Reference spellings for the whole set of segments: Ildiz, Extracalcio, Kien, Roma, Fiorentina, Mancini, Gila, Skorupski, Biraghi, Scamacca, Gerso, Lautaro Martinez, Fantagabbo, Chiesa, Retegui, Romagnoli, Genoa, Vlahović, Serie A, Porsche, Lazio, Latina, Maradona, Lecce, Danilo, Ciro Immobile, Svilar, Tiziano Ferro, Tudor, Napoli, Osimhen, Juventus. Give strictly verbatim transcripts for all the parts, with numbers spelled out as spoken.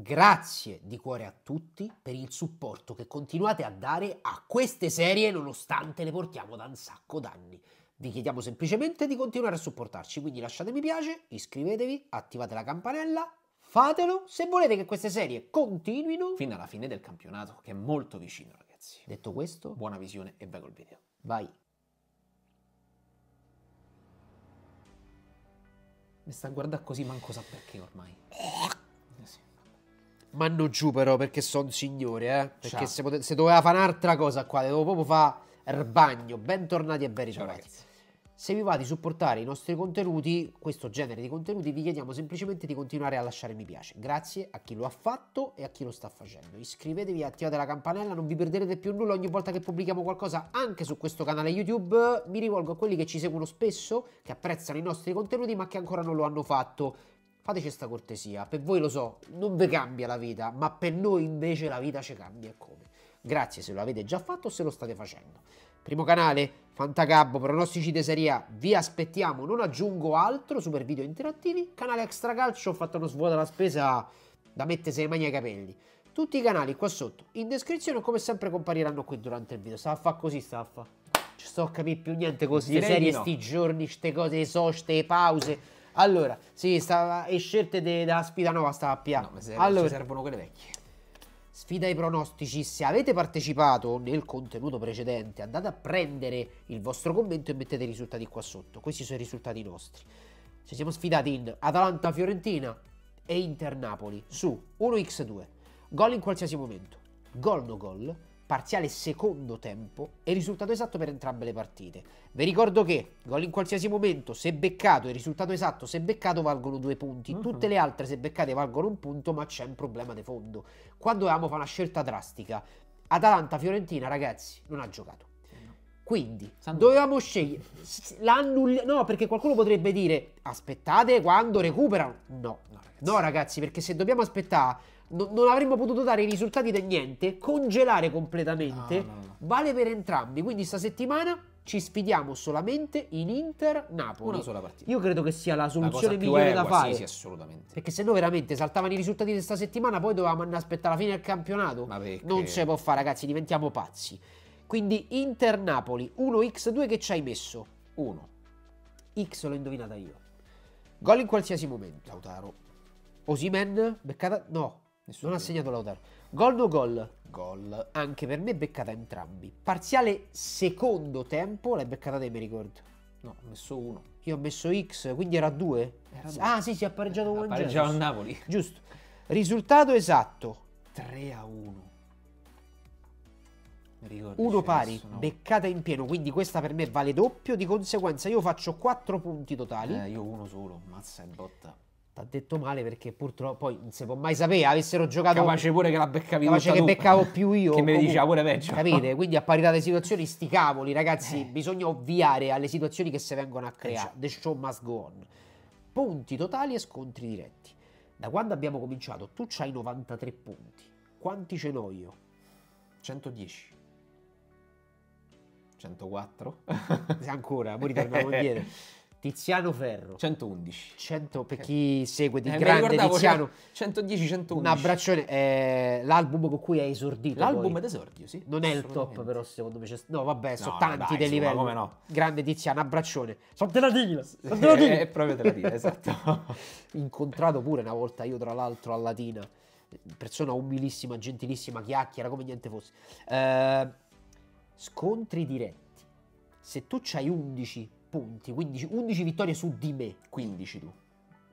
Grazie di cuore a tutti per il supporto che continuate a dare a queste serie nonostante le portiamo da un sacco d'anni. Vi chiediamo semplicemente di continuare a supportarci, quindi lasciate mi piace, iscrivetevi, attivate la campanella, fatelo se volete che queste serie continuino fino alla fine del campionato, che è molto vicino, ragazzi. Detto questo, buona visione e vai col video. Vai! Mi sta a guardare così, manco sa perché ormai. Manno giù però, perché sono signore, eh. Perché se, pote se doveva fare un'altra cosa qua, devo proprio fare il bagno. Bentornati e ben ritrovati. Ciao, se vi va di supportare i nostri contenuti, questo genere di contenuti, vi chiediamo semplicemente di continuare a lasciare mi piace. Grazie a chi lo ha fatto e a chi lo sta facendo. Iscrivetevi, attivate la campanella, non vi perderete più nulla ogni volta che pubblichiamo qualcosa anche su questo canale YouTube. Mi rivolgo a quelli che ci seguono spesso, che apprezzano i nostri contenuti ma che ancora non lo hanno fatto. Fateci sta cortesia, per voi lo so, non vi cambia la vita, ma per noi invece la vita ci cambia, come? Grazie se lo avete già fatto o se lo state facendo. Primo canale, Fantagabbo, pronostici di Serie A, vi aspettiamo, non aggiungo altro, super video interattivi, canale Extracalcio, ho fatto uno svuoto alla spesa da mettersi le mani ai capelli. Tutti i canali qua sotto, in descrizione, come sempre compariranno qui durante il video. Sta a fa così, sta a fa. Ci sto a capire più niente così, le serie, no. Sti giorni, ste cose, so, ste pause... Allora, sì, stava, e scelte della sfida nuova stava a piano. No, allora, ci servono quelle vecchie. Sfida ai pronostici. Se avete partecipato nel contenuto precedente, andate a prendere il vostro commento e mettete i risultati qua sotto. Questi sono i risultati nostri. Ci siamo sfidati in Atalanta-Fiorentina e Inter-Napoli su uno contro due. Gol in qualsiasi momento. Gol no gol. Parziale secondo tempo e risultato esatto per entrambe le partite. Vi ricordo che gol in qualsiasi momento, se beccato, e risultato esatto se beccato valgono due punti. Uh-huh. Tutte le altre se beccate valgono un punto, ma c'è un problema di fondo. Quando dovevamo fare una scelta drastica, Atalanta-Fiorentina, ragazzi, non ha giocato. Quindi dovevamo scegliere, no, perché qualcuno potrebbe dire aspettate quando recuperano. No, no ragazzi, no, ragazzi, perché se dobbiamo aspettare... No, non avremmo potuto dare i risultati di niente, congelare completamente, no, no, no. Vale per entrambi, quindi sta settimana ci sfidiamo solamente in Inter-Napoli. Una sola partita. Io credo che sia la soluzione la migliore equa, da fare. Sì, sì, assolutamente. Perché se no veramente saltavano i risultati di sta settimana, poi dovevamo andare a aspettare la fine del campionato. Ma perché... Non ce può fare, ragazzi, diventiamo pazzi. Quindi Inter-Napoli, uno contro due, che ci hai messo? uno. X l'ho indovinata io. Gol in qualsiasi momento. Lautaro. Osimhen, beccata... No. Nessuno non ha segnato Lautaro. Gol no gol? Gol. Anche per me beccata entrambi. Parziale secondo tempo, l'hai beccata te, mi ricordo. No, ho messo uno. Io ho messo X, quindi era due? Era due. Ah sì, si è appareggiato con Gerso. Appareggiava a Napoli. Giusto. Risultato esatto. tre a uno. Mi ricordo. Uno pari, adesso, no. Beccata in pieno, quindi questa per me vale doppio, di conseguenza io faccio quattro punti totali. Eh, io uno solo, mazza e botta. Ha detto male perché purtroppo poi non si può mai sapere, avessero giocato... Capace pure che la beccavi tutta tu. Che beccavo più io. Che me ne diceva pure peggio. Capite? Quindi a parità di situazioni, sti cavoli, ragazzi, eh. bisogna ovviare alle situazioni che si vengono a creare. The show must go on. Punti totali e scontri diretti. Da quando abbiamo cominciato, tu c'hai novantatré punti. Quanti ce n'ho io? centodieci. centoquattro. Ancora, poi ritorniamo indietro. Tiziano Ferro centoundici. cento per chi segue di eh, grande Tiziano, centodieci centoundici. Un abbraccione, eh, l'album con cui hai esordito. L'album d'esordio, sì. Non è il top però secondo me. No vabbè, no, sono tanti dei livelli, come no. Grande Tiziano, abbraccione. Sono della Gila. È proprio della Gila, esatto. Incontrato pure una volta io, tra l'altro, a Latina. Persona umilissima, gentilissima, chiacchiera come niente fosse. eh, Scontri diretti. Se tu c'hai undici punti, quindici, undici vittorie su di me. quindici tu.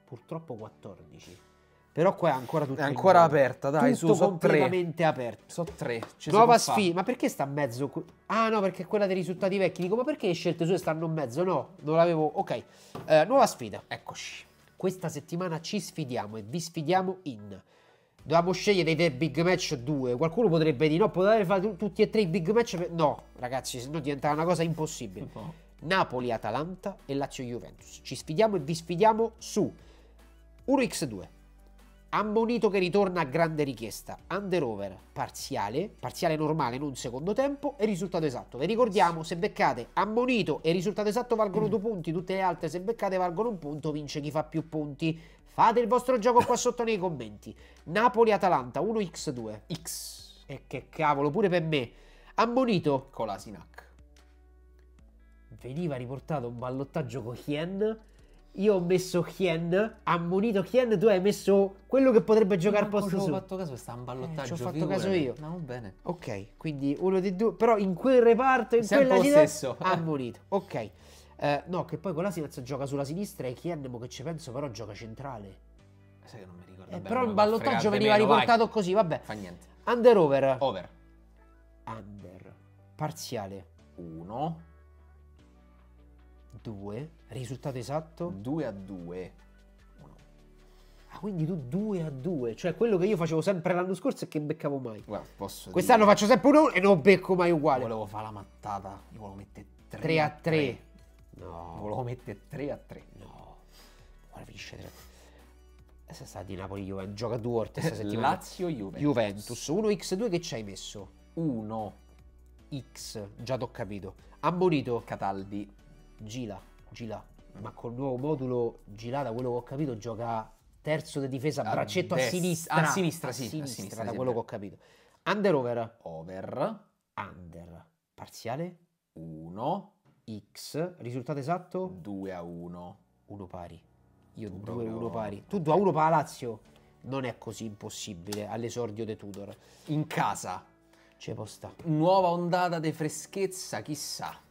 Purtroppo quattordici. Però qua è ancora tutto. È ancora aperta, dai, tutto su, completamente so aperto. So tre. Nuova sfida. Ma perché sta a mezzo? Ah no, perché è quella dei risultati vecchi. Dico, ma perché le scelte sue stanno in mezzo? No, non l'avevo. Ok. Eh, nuova sfida. Eccoci. Questa settimana ci sfidiamo e vi sfidiamo in... Dovevamo scegliere dei big match due. Qualcuno potrebbe dire no, potrebbe fare tutti e tre i big match. Per... No, ragazzi, se no diventa una cosa impossibile. No. Napoli-Atalanta e Lazio-Juventus. Ci sfidiamo e vi sfidiamo su uno contro due. Ammonito che ritorna a grande richiesta. Under-over parziale, parziale normale, non secondo tempo, e risultato esatto. Vi ricordiamo, se beccate ammonito e risultato esatto valgono due punti, tutte le altre se beccate valgono un punto, vince chi fa più punti. Fate il vostro gioco qua sotto nei commenti. Napoli-Atalanta uno per due. X. E che cavolo, pure per me. Ammonito Colasinac. Veniva riportato un ballottaggio con Kien. Io ho messo Kien, ammonito Kien, tu hai messo quello che potrebbe giocare posto su. Ho fatto caso, sta un ballottaggio. Eh, ci ho fatto caso io. No, bene. Ok, quindi uno dei due, però in quel reparto, in sempre quella città, ammonito. Ok, eh, no, che poi quella Colasinac gioca sulla sinistra e Kien, mo che ci penso, però gioca centrale. Sai che non mi ricordo. Eh, bene, però il ballottaggio veniva meno, riportato vai. così, vabbè. Fa niente. Under over. Over. Under. Parziale. uno. due, risultato esatto due a due. Ah, quindi tu due a due, cioè quello che io facevo sempre l'anno scorso e che beccavo mai. Guarda, posso quest'anno dire... faccio sempre uno e non becco mai uguale. Volevo fare la mattata, io volevo mettere tre a tre. No, volevo mettere tre a tre. No, guarda, finisce tre a tre. Questa è stata di Napoli-Juventus, gioca due volte questa settimana. Lazio-Juventus. Juventus, uno per due che ci hai messo? uno per, già t'ho capito. Ammonito Cataldi. Gila, Gila, ma col nuovo modulo Gila, da quello che ho capito, gioca terzo di difesa, a braccetto a sinistra. A sinistra, sì, a sinistra, a sinistra da quello che ho capito. Under over. Over. Under. Parziale uno per, risultato esatto due a uno. uno pari. Io due a uno pari. Tu due a uno per Lazio. Non è così impossibile all'esordio di Tudor. In casa. C'è posta. Nuova ondata di freschezza, chissà.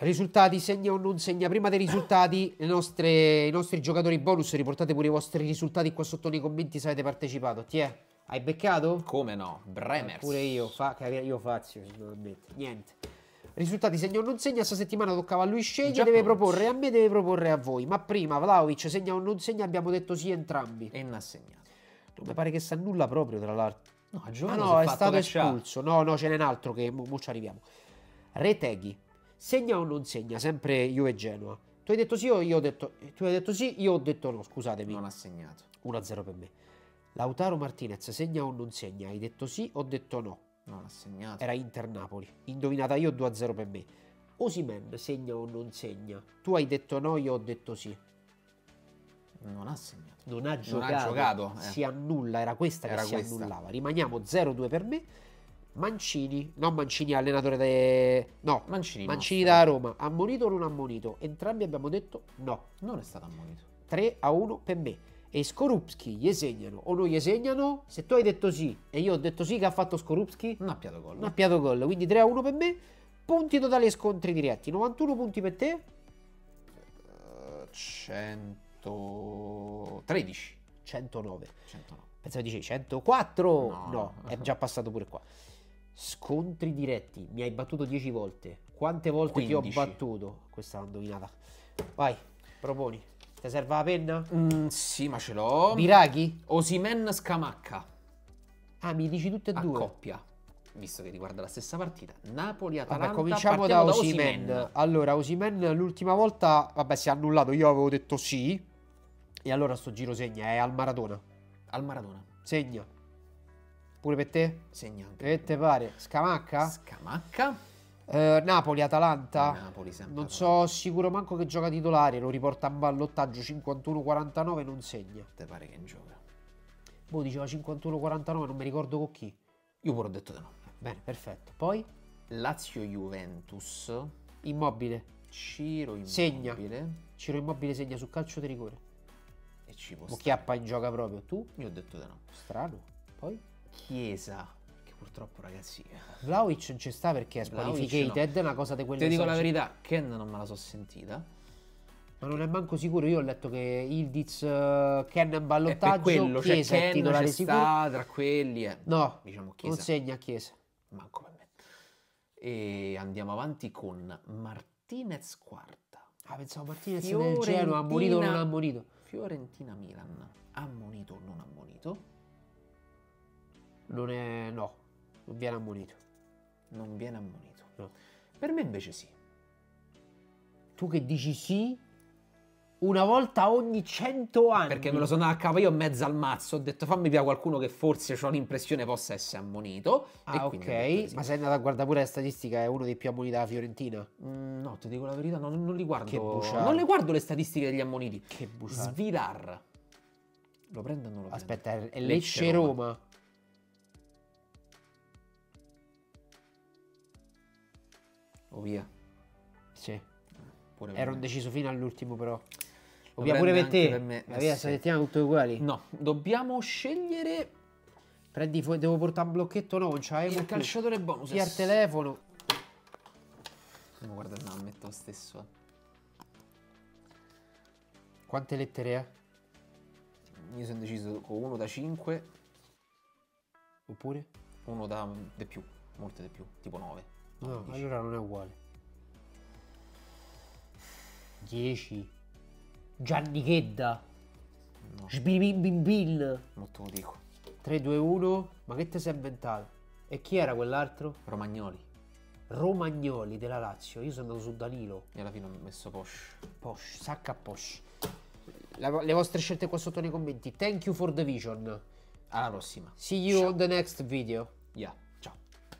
Risultati, segna o non segna. Prima dei risultati, le nostre, i nostri giocatori bonus, riportate pure i vostri risultati qua sotto nei commenti se avete partecipato. Ti è? Hai beccato? Come no, Bremer. Pure io, fa, io faccio, niente. Risultati, segna o non segna, sta settimana toccava a lui scegliere, deve proporre a me, deve proporre a voi. Ma prima, Vlahović, segna o non segna, abbiamo detto sì entrambi. E non ha segnato. Non mi pare che sa nulla proprio, tra l'altro. No, ah no, è stato espulso. No, no, ce n'è un altro che mo, mo ci arriviamo. Retegui. Segna o non segna, sempre io e Genoa. Tu hai detto sì o io ho detto... Tu hai detto sì, io ho detto no, scusatemi. Non ha segnato. uno a zero per me. Lautaro Martinez, segna o non segna? Hai detto sì, ho detto no. Non ha segnato. Era Inter-Napoli. Indovinata io, due a zero per me. Osimhen, segna o non segna? Tu hai detto no, io ho detto sì. Non ha segnato. Non ha giocato. Non ha giocato eh. Si annulla, era questa era che questa. si annullava. Rimaniamo zero a due per me. Mancini, no Mancini allenatore de... no, Mancini, Mancini da Roma, ammonito o non ammonito? Entrambi abbiamo detto no. Non è stato ammonito. tre a uno per me. E Skorupski, gli segnano o non gli segnano? Se tu hai detto sì e io ho detto sì, che ha fatto Skorupski? Non ha piato gol. Non ha piato gol, quindi tre a uno per me. Punti totali e scontri diretti, novantuno punti per te. centotredici. centonove. centonove. Pensavo dicevi centoquattro. No, no, è già passato pure qua. Scontri diretti, mi hai battuto dieci volte. Quante volte quindici. Ti ho battuto? Questa l'ho indovinata. Vai, proponi. Ti serve la penna? Mm, sì, ma ce l'ho. Biraghi? Osimhen Scamacca. Ah, mi dici tutte e due? A coppia, visto che riguarda la stessa partita. Napoli-Atalanta. Vabbè, cominciamo da Osimhen. da Osimhen. Allora, Osimhen l'ultima volta, vabbè, si è annullato. Io avevo detto sì. E allora sto giro segna, è al Maradona. Al Maradona. Segna. Pure per te? Segnante. Che te pare? Scamacca? Scamacca. Eh, Napoli, Atalanta. Napoli, sempre. Non so sicuro manco che gioca titolare. Lo riporta a ballottaggio cinquantuno quarantanove. Non segna. Te pare che gioca? Boh, diceva cinquantuno quarantanove. Non mi ricordo con chi. Io pure ho detto di no. Bene, perfetto. Poi? Lazio-Juventus. Immobile. Ciro Immobile. Segna. Ciro Immobile segna su calcio di rigore. E ci può stare. Chiappa in gioca proprio. Tu? Io ho detto di no. Strano. Poi? Chiesa, che purtroppo ragazzi Vlahović non ci sta perché è squalificated, no. È una cosa di quelle. Ti dico la verità, Ken non me la so sentita. Ma non è manco sicuro, io ho letto che Ildiz, uh, Ken è in ballottaggio, quello, Chiesa cioè, Ken è titolare sicuro. Sta tra quelli eh. No, diciamo Chiesa. Non segna Chiesa. Manco per me. E andiamo avanti con Martinez quarta. Ah, pensavo Martinez del Genoa, ammonito o non ammonito? Fiorentina-Milan, ammonito o non ammonito? Non è... no, non viene ammonito. Non viene ammonito. No. Per me invece sì. Tu che dici sì una volta ogni cento anni. Perché me lo sono andato a capo io mezzo al mazzo, ho detto fammi via qualcuno che forse ho l'impressione possa essere ammonito. Ah, ok, ma sei andato a guardare pure la statistica, è uno dei più ammoniti della Fiorentina? Mm, no, ti dico la verità, no, non, non li guardo. Che non le guardo le statistiche degli ammoniti. Che bugiardo. Svilar. Lo prendo o non lo Aspetta, prendo? Aspetta, è Lecce-Roma. Lecce o via. Sì. Pure Ero me. deciso fino all'ultimo però. Lo via pure per te. Per me. La via, sì. Settiamo tutti uguali. No, dobbiamo scegliere... Prendi, devo portare un blocchetto, no, non c'hai il calciatore bonus. Via il telefono. Andiamo, guarda, no, metto lo stesso. Quante lettere è? Io sono deciso con uno da cinque. Oppure? Uno da di più, molte di più, tipo nove. No, dieci. Allora non è uguale. dieci. Giannichedda. No. Sbibibimbil. Non te lo dico. tre due uno, ma che te sei inventato? E chi era quell'altro? Romagnoli. Romagnoli della Lazio, io sono andato su Danilo. E alla fine ho messo Porsche. Porsche, sacca Porsche. La, le vostre scelte qua sotto nei commenti. Thank you for the vision. Alla prossima. See you Ciao. on the next video. Yeah.